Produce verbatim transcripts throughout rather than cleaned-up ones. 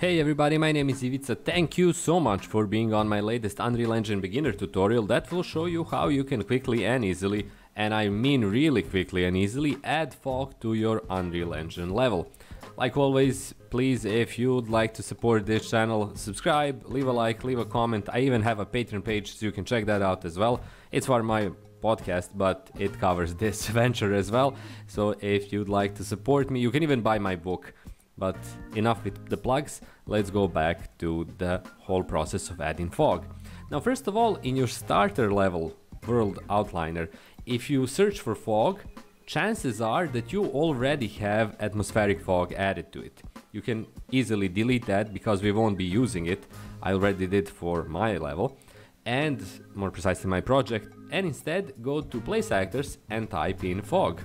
Hey everybody, my name is Ivica. Thank you so much for being on my latest Unreal Engine beginner tutorial that will show you how you can quickly and easily, and I mean really quickly and easily, add fog to your Unreal Engine level. Like always, please, if you'd like to support this channel, subscribe, leave a like, leave a comment. I even have a Patreon page, so you can check that out as well. It's for my podcast, but it covers this venture as well. So if you'd like to support me, you can even buy my book. But enough with the plugs, let's go back to the whole process of adding fog. Now, first of all, in your starter level world outliner, if you search for fog, chances are that you already have atmospheric fog added to it. You can easily delete that because we won't be using it. I already did for my level and more precisely my project, and instead go to place actors and type in fog.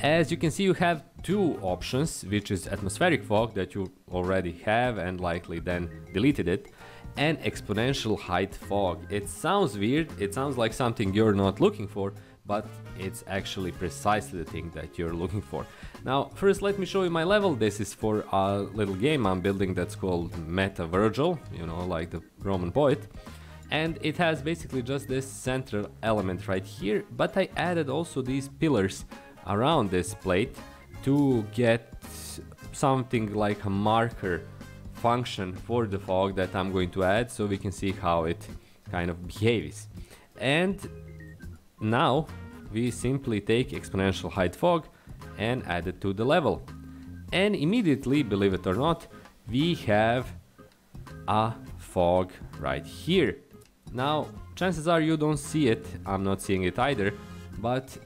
As you can see, you have two options, which is atmospheric fog that you already have and likely then deleted it, and exponential height fog. It sounds weird, it sounds like something you're not looking for, but it's actually precisely the thing that you're looking for. Now, first let me show you my level. This is for a little game I'm building that's called Meta Virgil, you know, like the Roman poet. And it has basically just this central element right here, but I added also these pillars around this plate to get something like a marker function for the fog that I'm going to add, so we can see how it kind of behaves. And now we simply take exponential height fog and add it to the level, and immediately, believe it or not, we have a fog right here. Now, chances are you don't see it, I'm not seeing it either, but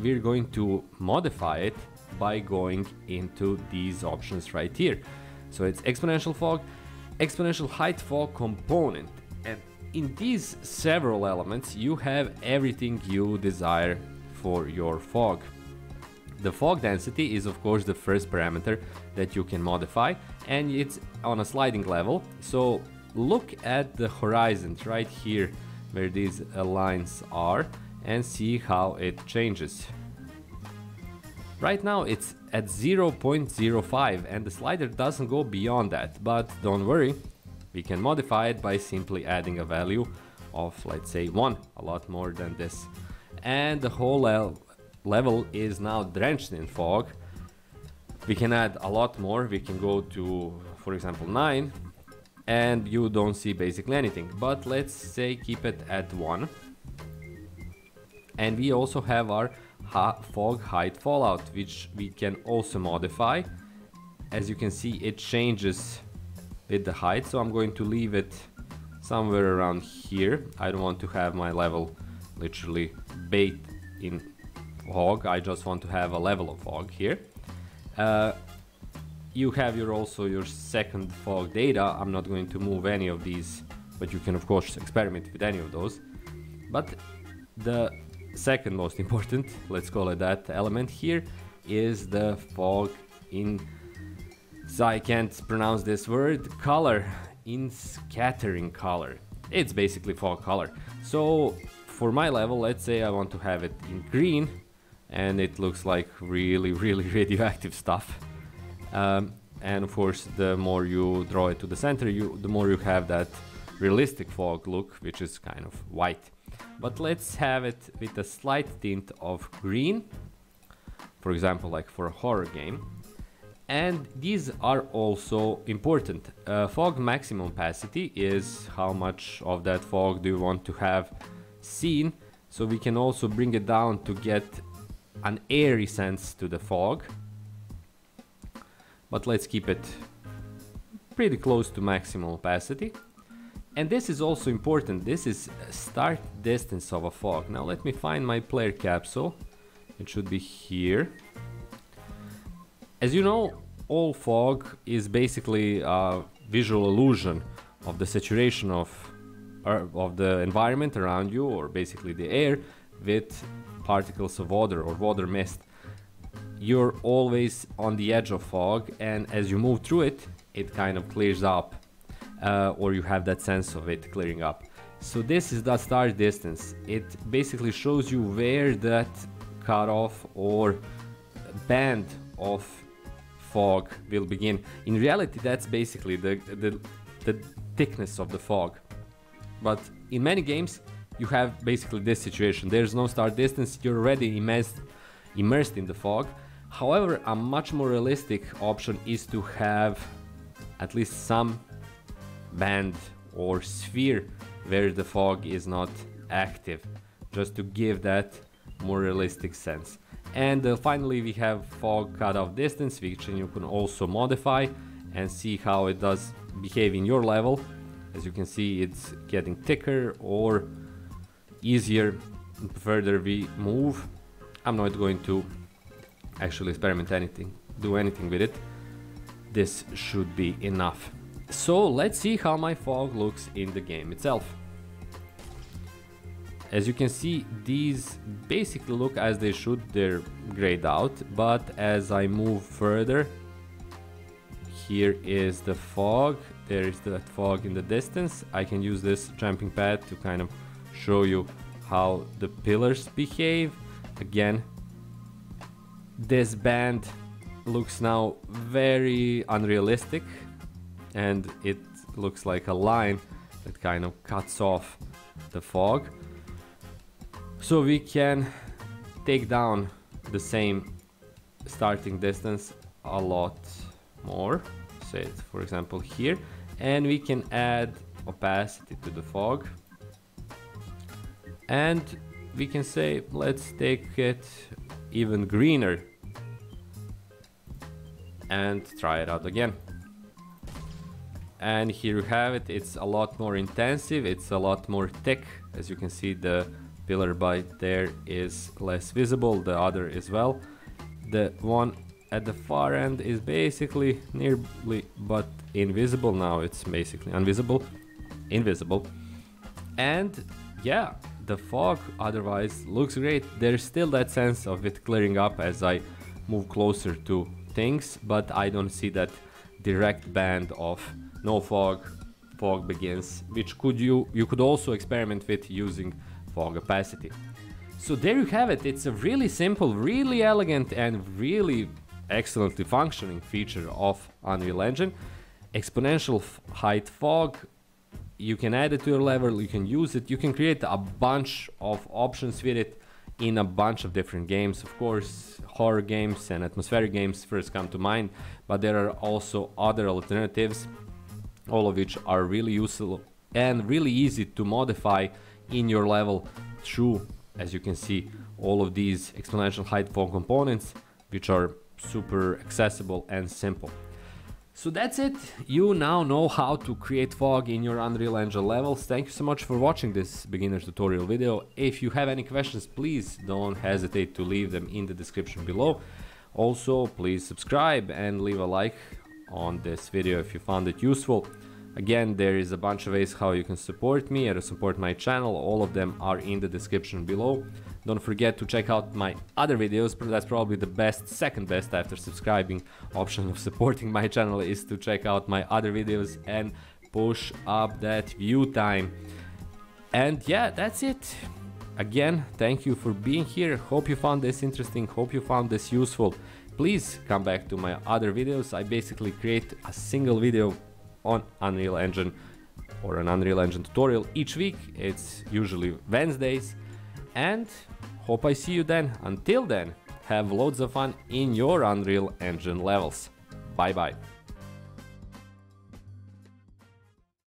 we're going to modify it by going into these options right here. So it's exponential fog, exponential height fog component, and in these several elements you have everything you desire for your fog. The fog density is of course the first parameter that you can modify, and it's on a sliding level, so look at the horizon right here where these lines are and see how it changes. Right now it's at zero point zero five and the slider doesn't go beyond that, but don't worry, we can modify it by simply adding a value of, let's say, one, a lot more than this. And the whole level is now drenched in fog. We can add a lot more, we can go to, for example, nine, and you don't see basically anything, but let's say keep it at one. And we also have our ha fog height fallout, which we can also modify. As you can see, it changes with the height, so I'm going to leave it somewhere around here. I don't want to have my level literally bathed in fog, I just want to have a level of fog here. Uh, you have your also your second fog data. I'm not going to move any of these, but you can of course experiment with any of those. But the second most important, let's call it that, element here is the fog in, so I can't pronounce this word, color, in scattering color. It's basically fog color. So for my level, let's say I want to have it in green and it looks like really really radioactive stuff, um, and of course the more you draw it to the center, you the more you have that realistic fog look, which is kind of white. But let's have it with a slight tint of green, for example, like for a horror game. And these are also important. Uh, fog maximum opacity is how much of that fog do you want to have seen, so we can also bring it down to get an airy sense to the fog. But let's keep it pretty close to maximum opacity. And this is also important, this is start distance of a fog. Now let me find my player capsule, it should be here. As you know, all fog is basically a visual illusion of the saturation of, or of the environment around you, or basically the air, with particles of water or water mist. You're always on the edge of fog, and as you move through it, it kind of clears up. Uh, or you have that sense of it clearing up. So this is the start distance. It basically shows you where that cutoff or band of fog will begin. In reality, that's basically the, the, the thickness of the fog. But in many games, you have basically this situation. There's no start distance, you're already immersed, immersed in the fog. However, a much more realistic option is to have at least some band or sphere where the fog is not active, just to give that more realistic sense. And uh, finally, we have fog cutoff distance, which you can also modify and see how it does behave in your level. As you can see, it's getting thicker or easier the further we move. I'm not going to actually experiment anything, do anything with it. This should be enough. So let's see how my fog looks in the game itself. As you can see, these basically look as they should, they're grayed out, but as I move further, here is the fog, there is that fog in the distance. I can use this tramping pad to kind of show you how the pillars behave. Again, this band looks now very unrealistic, and it looks like a line that kind of cuts off the fog. So we can take down the same starting distance a lot more, say for example here, and we can add opacity to the fog, and we can say let's take it even greener and try it out again. And here you have it, it's a lot more intensive, it's a lot more thick. As you can see, the pillar by there is less visible, the other as well. The one at the far end is basically nearly but invisible now. It's basically invisible, invisible. And yeah, the fog otherwise looks great. There's still that sense of it clearing up as I move closer to things, but I don't see that direct band of no fog, fog begins, which could you you could also experiment with using fog opacity. So there you have it. It's a really simple, really elegant, and really excellently functioning feature of Unreal Engine. Exponential height fog. You can add it to your level, you can use it, you can create a bunch of options with it in a bunch of different games. Of course, horror games and atmospheric games first come to mind, but there are also other alternatives, all of which are really useful and really easy to modify in your level through, as you can see, all of these exponential height fog components, which are super accessible and simple. So that's it. You now know how to create fog in your Unreal Engine levels. Thank you so much for watching this beginner's tutorial video. If you have any questions, please don't hesitate to leave them in the description below. Also, please subscribe and leave a like on this video if you found it useful. Again, there is a bunch of ways how you can support me and support my channel. All of them are in the description below. Don't forget to check out my other videos. That's probably the best, second best after subscribing option of supporting my channel is to check out my other videos and push up that view time. And yeah, that's it. Again, thank you for being here. Hope you found this interesting. Hope you found this useful. Please come back to my other videos. I basically create a single video on Unreal Engine or an Unreal Engine tutorial each week. It's usually Wednesdays, and hope I see you then. Until then, have loads of fun in your Unreal Engine levels. Bye bye.